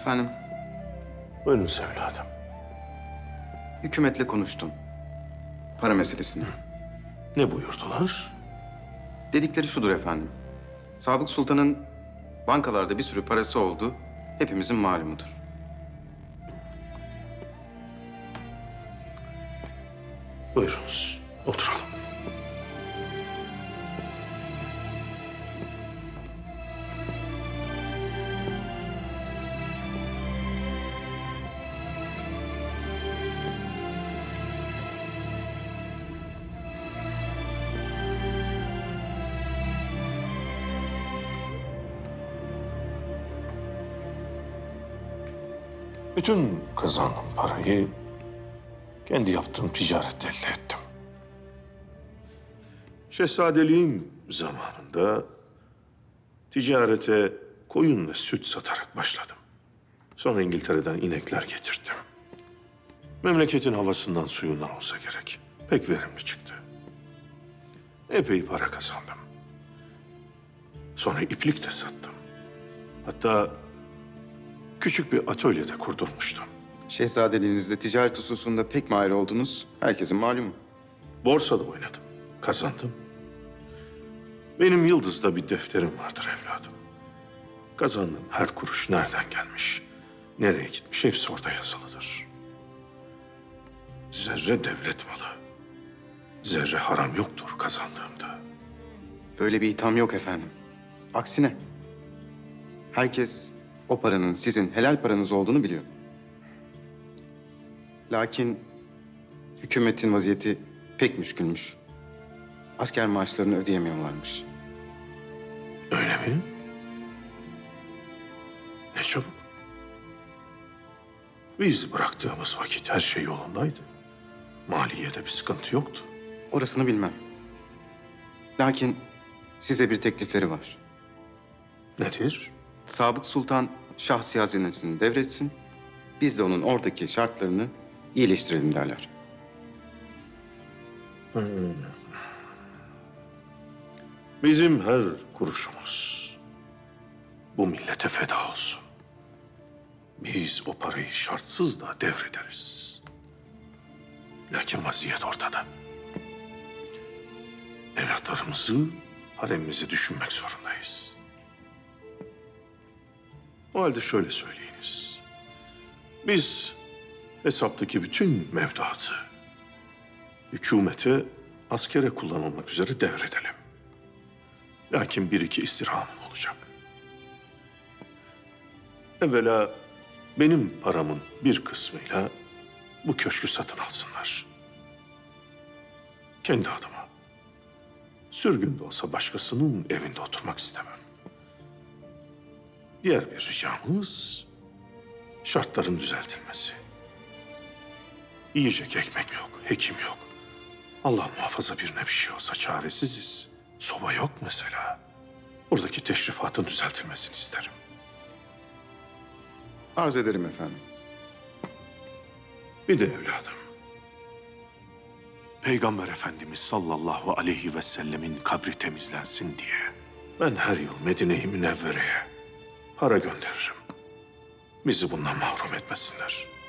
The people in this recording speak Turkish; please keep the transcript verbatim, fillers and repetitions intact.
Efendim? Buyurunuz evladım. Hükümetle konuştum. Para meselesini. Ne buyurdular? Dedikleri şudur efendim. Sabık Sultan'ın bankalarda bir sürü parası oldu. Hepimizin malumudur. Buyurunuz, oturalım. Bütün kazandığım parayı kendi yaptığım ticarette elde ettim. Şehzadeliğim zamanında ticarete koyun ve süt satarak başladım. Sonra İngiltere'den inekler getirdim. Memleketin havasından suyundan olsa gerek. Pek verimli çıktı. Epey para kazandım. Sonra iplik de sattım. Hatta küçük bir atölyede kurdurmuştum. Şehzadeliğinizde ticaret hususunda pek mahir oldunuz. Herkesin malumu. Borsada oynadım. Kazandım. Benim Yıldız'da bir defterim vardır evladım. Kazandığım her kuruş nereden gelmiş, nereye gitmiş hepsi orada yazılıdır. Zerre devlet malı. Zerre haram yoktur kazandığımda. Böyle bir itham yok efendim. Aksine herkes o paranın sizin helal paranız olduğunu biliyor. Lakin hükümetin vaziyeti pek müşkülmüş. Asker maaşlarını ödeyemiyorlarmış. Öyle mi? Ne çabuk. Biz bıraktığımız vakit her şey yolundaydı. Maliyede bir sıkıntı yoktu. Orasını bilmem. Lakin size bir teklifleri var. Nedir? Sabık Sultan şahsi hazinesini devretsin. Biz de onun oradaki şartlarını iyileştirelim derler. Hmm. Bizim her kuruşumuz bu millete feda olsun. Biz o parayı şartsız da devrederiz. Lakin vaziyet ortada. Evlatlarımızı, haremimizi düşünmek zorundayız. O halde şöyle söyleyiniz. Biz hesaptaki bütün mevduatı hükümete, askere kullanılmak üzere devredelim. Lakin bir iki istirhamım olacak. Evvela benim paramın bir kısmıyla bu köşkü satın alsınlar. Kendi adıma. Sürgün de olsa başkasının evinde oturmak istemem. Diğer bir ricamız şartların düzeltilmesi. Yiyecek ekmek yok, hekim yok. Allah muhafaza birine bir şey olsa çaresiziz. Soba yok mesela. Oradaki teşrifatın düzeltilmesini isterim. Arz ederim efendim. Bir de evladım. Peygamber Efendimiz sallallahu aleyhi ve sellemin kabri temizlensin diye ben her yıl Medine-i Münevvere'ye para gönderirim. Bizi bundan mahrum etmesinler.